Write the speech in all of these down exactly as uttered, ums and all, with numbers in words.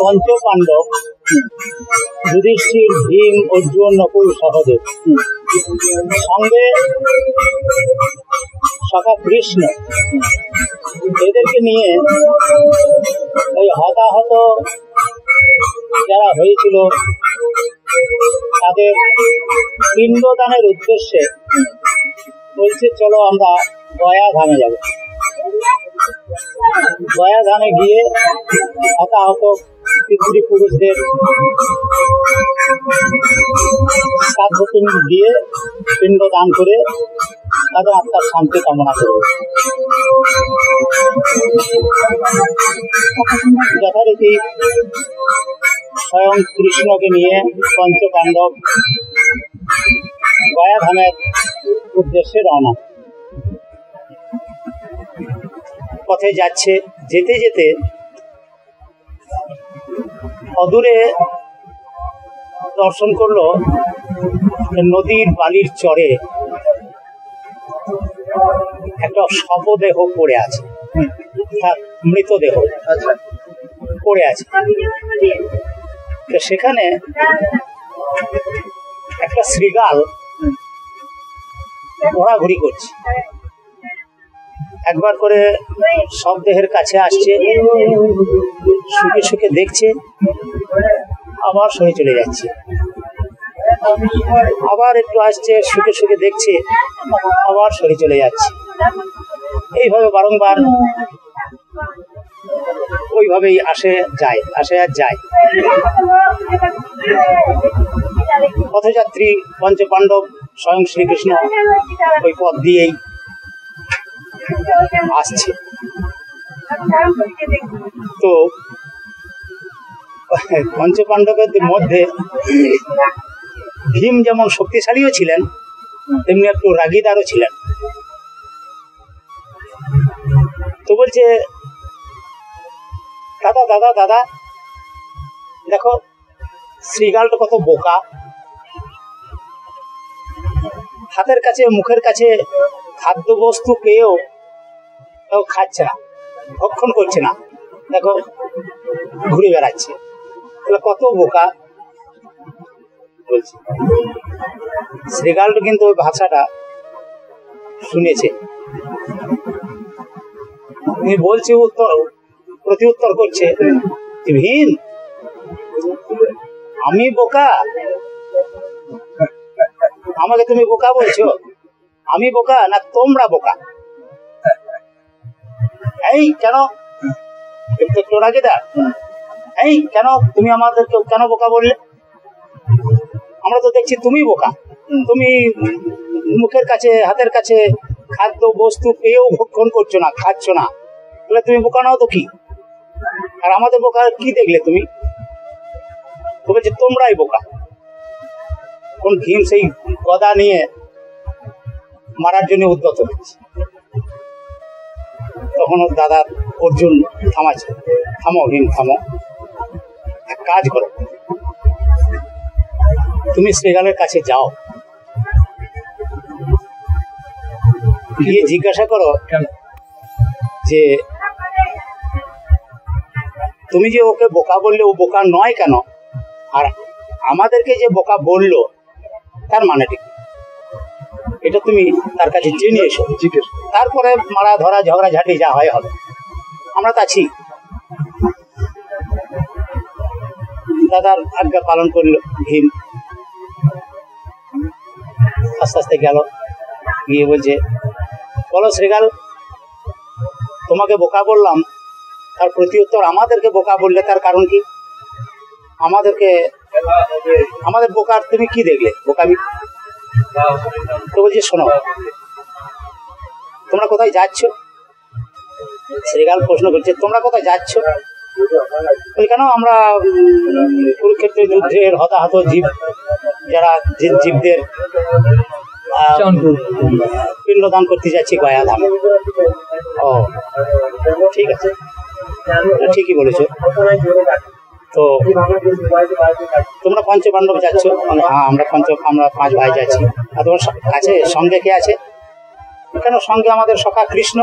পঞ্চ পাণ্ডব যুধিষ্ঠির ভীম অর্জুন নকুল সহদেব সঙ্গে সখা কৃষ্ণ এদেরকে নিয়ে ওই হতাহত যারা হয়েছিল তাদের পিণ্ডদানের উদ্দেশ্যে বলছে চলো আমরা গয়া ধামে যাব। गया धामे गए हताहत पितृपुरुष श्राद्ध दिए पिंड दान करे तादेर आत्मार शांति कामना करे। यथारीति स्वयं कृष्ण के लिए पंच पांडव गया धामेर उद्देश्य रवाना। পথে যাচ্ছে, যেতে যেতে অদূরে দর্শন করলো নদীর বালির চরে একটা শবদেহ পড়ে আছে, অর্থাৎ মৃতদেহ পড়ে আছে। তো সেখানে একটা শৃগাল ঘোরাঘুরি করছে, একবার করে সব দেহের কাছে আসছে, সুখে সুখে দেখছে, আবার সরে চলে যাচ্ছে, আবার একটু আসছে, সুখে সুখে দেখছে, আবার সরে চলে যাচ্ছে। এইভাবে বারংবার ওইভাবেই আসে যায়, আসে আর যায়। পথযাত্রী পঞ্চপাণ্ডব স্বয়ং শ্রীকৃষ্ণ ওই পথ দিয়েই আসছে। তো পঞ্চপাণ্ডবের মধ্যে ভীম যেমন শক্তিশালীও ছিলেন তেমনি একটু রাগীদারও ছিলেন। তো বলছে দাদা দাদা দাদা দেখো শৃগালটা কত বোকা, হাতের কাছে মুখের কাছে খাদ্য বস্তু পেয়েও খাচ্ছে না, ভক্ষণ করছে না, দেখো ঘুরে বেড়াচ্ছে, কত বোকা। বলছে শৃগালটা কিন্তু ওই ভাষাটা শুনেছে, বলছে উত্তর প্রতি উত্তর করছে, ভীম আমি বোকা, আমাকে তুমি বোকা বলছো, আমি বোকা না তোমরা বোকা? এই কেন রাগীদার, এই কেন তুমি আমাদের কেন বোকা বললে? আমরা তো দেখছি তুমি বোকা, তুমি মুখের কাছে হাতের কাছে খাদ্য বস্তু পেয়েও ভক্ষণ করছো না, খাচ্ছ না, তাহলে তুমি বোকা নাও তো কি? আর আমাদের বোকা কি দেখলে তুমি? বলছে তোমরাই বোকা। কোন ভীম সেই গদা নিয়ে মারার জন্য উদ্যত হচ্ছে, তখন দাদা অর্জুন থামাচ্ছে, থামো ভীম থামো, এক কাজ করো তুমি শৃগালের কাছে যাও, গিয়ে জিজ্ঞাসা করো যে তুমি যে ওকে বোকা বললে ও বোকা নয় কেন, আর আমাদেরকে যে বোকা বললো তার মানে ঠিক এটা তুমি তার কাছে জেনে এসো, জিজ্ঞেস, তারপরে মারা ধরা ঝগড়াঝাটি যা হয় হবে, আমরা তো আছি। দাদার আজ্ঞা পালন করল ভীম, আস্তে আস্তে গেল, গিয়ে বলছে বলো শৃগাল তোমাকে বোকা বললাম তার প্রতি উত্তর আমাদেরকে বোকা বললে তার কারণ কি? আমাদেরকে আমাদের বোকার তুমি কি দেখলে বোকামি? তো বলছি শোনো তোমরা কোথায় যাচ্ছ? শৃগাল প্রশ্ন করছে তোমরা কোথায় যাচ্ছ? কেন আমরা কুরুক্ষেত্রের যুদ্ধের হতাহত জীব যারা জীবদের পিণ্ডদান করতে যাচ্ছি গয়া ধামে। ও ঠিক আছে, ঠিকই বলেছো। তো তোমরা পঞ্চ পাণ্ডব যাচ্ছ? হ্যাঁ, আমরা পঞ্চ আমরা পাঁচ ভাই যাচ্ছি। আর তোমার কাছে সঙ্গে কে আছে? কেন সঙ্গে আমাদের সখা কৃষ্ণ।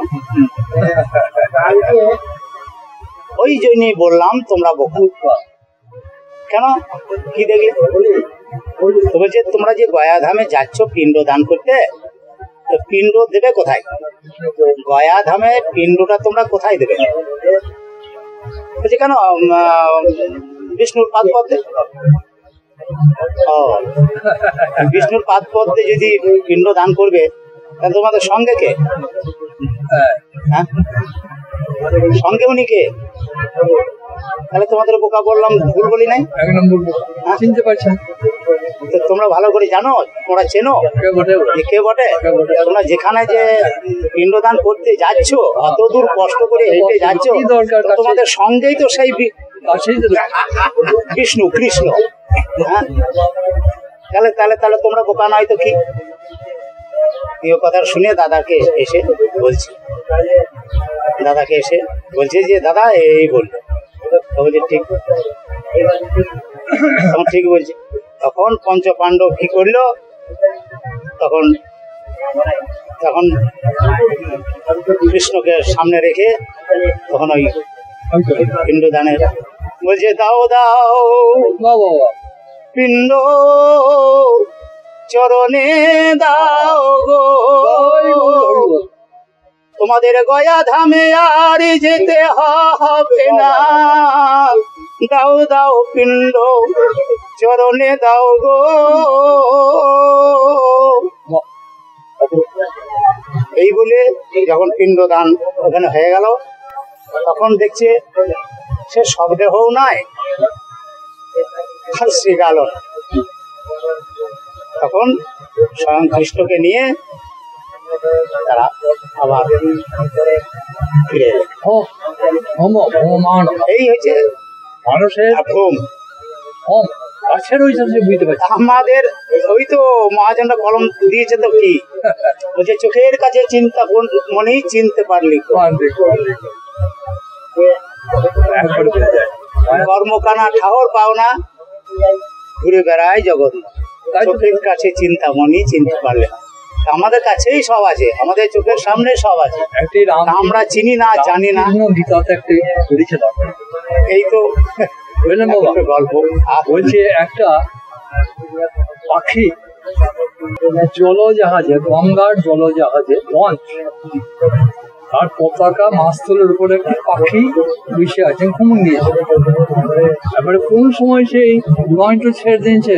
ওই জন্যই বললাম তোমরা বহু কেন কি দেখি বলছে তোমরা যে গয়া ধামে যাচ্ছ পিণ্ড দান করতে, তো পিণ্ড দেবে কোথায়? গয়া ধামে পিণ্ডটা তোমরা কোথায় দেবে? বলছে কেন বিষ্ণুর পাদ পদ্মে। ও বিষ্ণুর পাদ পদ্মে যদি পিণ্ড দান করবে তাহলে তোমাদের সঙ্গে কে? হ্যাঁ সঙ্গে উনি কে? তাহলে তোমাদের বোকা বললাম, ভুল বলি নাই? চিনতে পারছি। তোমরা ভালো করে জানো, তোমরা চেনো কে বটে। তোমরা যেখানে যে পিণ্ডদান করতে যাচ্ছ অত দূর কষ্ট করে হেঁটে যাচ্ছ, তোমাদের সঙ্গেই তো সেই বিষ্ণু কৃষ্ণ। হ্যাঁ তাহলে তাহলে তাহলে তোমরা বোকা নয় তো কি? এই কথা শুনে দাদাকে এসে বলছি দাদাকে এসে বলছে যে দাদা এই বললো। ঠিক ঠিক বলছে। তখন পঞ্চ পাণ্ডব কি করলো? তখন তখন কৃষ্ণকে সামনে রেখে তখন ওই পিণ্ড দানের বলছে দাও দাও পিণ্ড চরণে দাও গো, তোমাদের গয়া ধামে আর যেতে হবে না, দাও দাও পিণ্ড চরণে দাও গো। এই বলে যখন পিণ্ড দান ওখানে হয়ে গেল, তখন দেখছে সে শব্দেহ নাই আর শ্রীগাল। তখন স্বয়ং কৃষ্ণকে নিয়ে তারা আবার ফিরে এলেন। এই হয়েছে মানুষের আমাদের ওই তো মহাজনটা কলম দিয়েছে তো কি বলছে চোখের কাছে চিন্তা মনেই চিনতে পারলি, কর্মকানা ঠাহর পাও না ঘুরে বেড়ায় জগৎ, চোখের কাছে চিন্তা মনেই চিনতে পারলে। আমাদের কাছেই সব আছে, আমাদের চোখের সামনে সব আছে, আমরা চিনি না জানি না। এই তো গল্প বলছে একটা পাখি জলজাহাজে, গঙ্গার জলজাহাজে লঞ্চ, আর পতাকা মাছতলের উপরে একটা পাখি বসে আছে কুমুন দিয়েছে। তারপরে কোন সময় সেই লঞ্চটা ছেড়ে দিয়েছে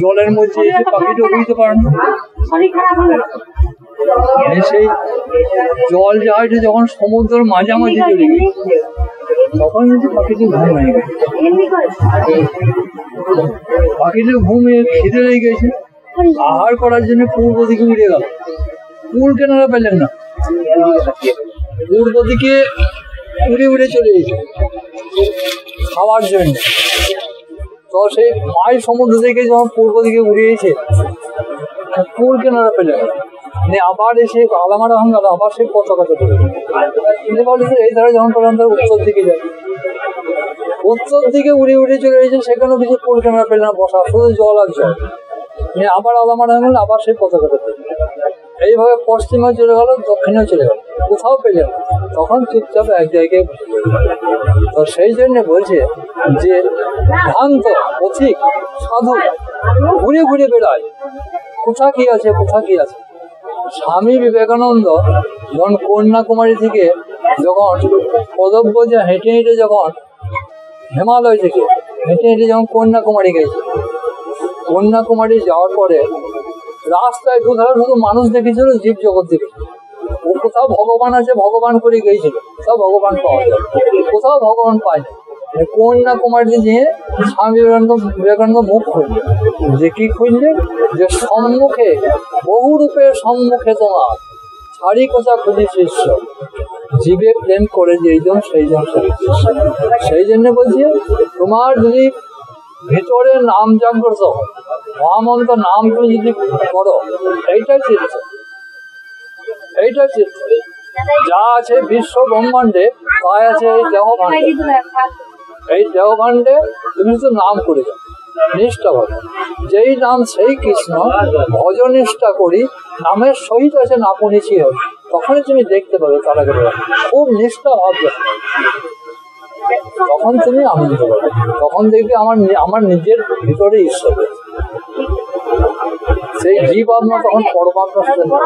জলের মধ্যে, পাখিটা বুঝতে পারেন। সেই জল জাহাজটা যখন সমুদ্র মাঝামাঝি চলে গেছে তখন কিন্তু পাখিটি ঘুম হয়ে গেছে। পাখিটি ঘুমে খিদে লেগে গেছে, আহার করার জন্য পূর্ব দিকে উড়ে গেল। কুল কেনারা পেলেন না, পূর্ব দিকে উড়ে উড়ে চলে গেছে খাওয়ার জন্য। তো সেই মাই সমুদ্র থেকে যখন পূর্ব দিকে উড়িয়েছে কুল কেনারা পেলেন না, আবার এসে আলামারা হাঙ্গাল আবার সেই পতাকা চলে। এই ধারা যখন করলাম তারা উত্তর দিকে যায়, উত্তর দিকে উড়ে উড়ে চলে গেছে, সেখানেও কিছু কুল কেনারা পেলেন না, বসা শুধু জল আর জল। আবার আলামারা হাঙ্গাল আবার সেই পতাকা চলে। এইভাবে পশ্চিমে চলে গেল, দক্ষিণেও চলে গেল, কোথাও পেলেন। তখন চুপচাপ এক জায়গায় তো সেই জন্য বলছে যে ভ্রান্ত পথিক সাধু ঘুরে ঘুরে বেড়ায়, কোথা কি আছে কোথা কি আছে। স্বামী বিবেকানন্দ যখন কন্যাকুমারী থেকে যখন পদব্য যে হেঁটে হেঁটে যখন হিমালয় থেকে হেঁটে হেঁটে যখন কন্যাকুমারী গেছে, কন্যাকুমারী যাওয়ার পরে রাস্তায় কোথাও শুধু মানুষ দেখেছিল, জীব জগৎ দেখেছিল। ও কোথাও ভগবান আছে ভগবান করে গিয়েছিল, কোথাও ভগবান পাওয়া যায়, কোথাও ভগবান পায় না। কন্যাকুমারী নিয়ে স্বামী বিবেকানন্দ মুখ খুঁজল, যে কি খুঁজলে যে সম্মুখে বহু রূপে সম্মুখে তোমার ছাড়ি কথা খুঁজি শিষ্য, জীবে প্রেম করে যেইজন সেইজন শিষ্য। সেই জন্য বলছে তোমার যদি ভিতরে নাম জাগ্রত মহামন্ত নাম তুমি যদি করো এইটাই চিত্ত, এইটাই চিত্ত। যা আছে বিশ্ব ব্রহ্মাণ্ডে তাই আছে এই দেহভাণ্ডে। এই দেহভাণ্ডে তুমি তো নাম করে যাও নিষ্ঠা ভাবে, যেই নাম সেই কৃষ্ণ, ভজ নিষ্ঠা করি নামের সহিত আছে নাপনিছি হবে, তখনই তুমি দেখতে পাবে তারা খুব নিষ্ঠা ভাববে, তখন তুমি আনন্দ পাবে, তখন দেখবে আমার আমার নিজের ভিতরে ঈশ্বর, সেই জীব আত্মা তখন পরমাত্মা।